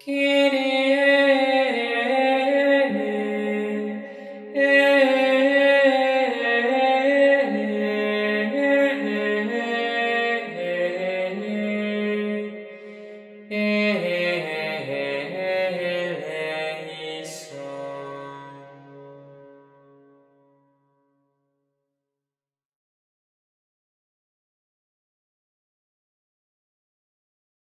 Kyrie.